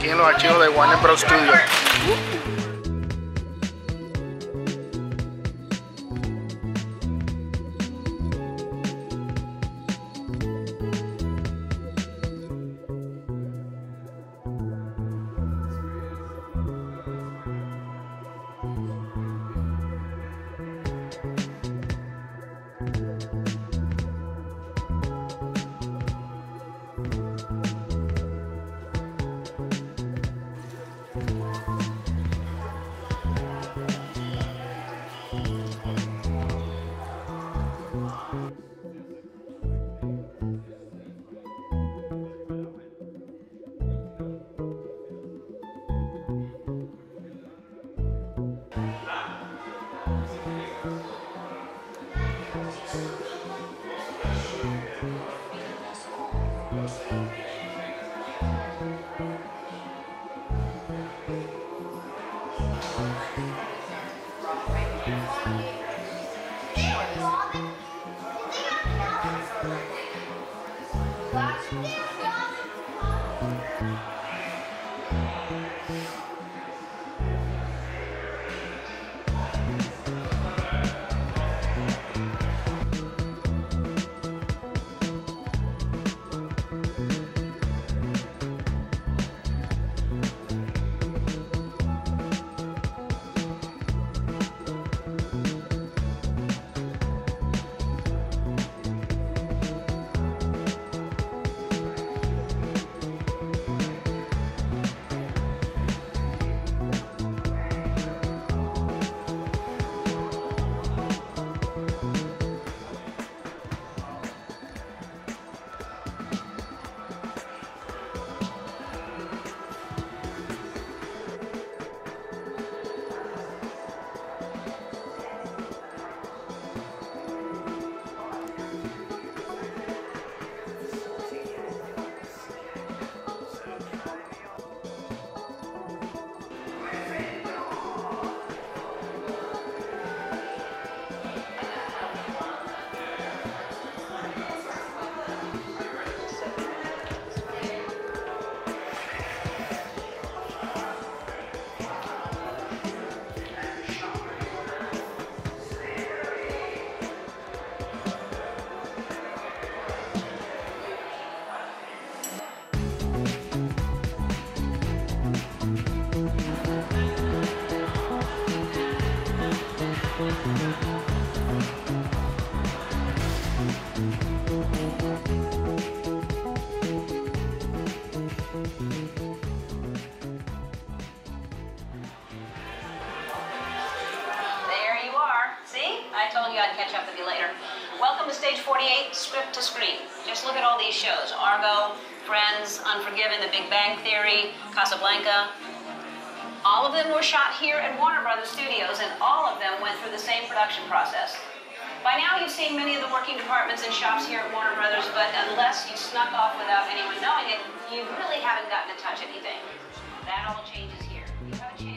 aquí en los archivos de Warner Bros. Studios. I'd catch up with you later. Welcome to Stage 48, Script to Screen. Just look at all these shows. Argo, Friends, Unforgiven, The Big Bang Theory, Casablanca. All of them were shot here at Warner Bros. Studios, and all of them went through the same production process. By now you've seen many of the working departments and shops here at Warner Bros., but unless you snuck off without anyone knowing it, you really haven't gotten to touch anything. That all changes here. You have a chance.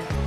It's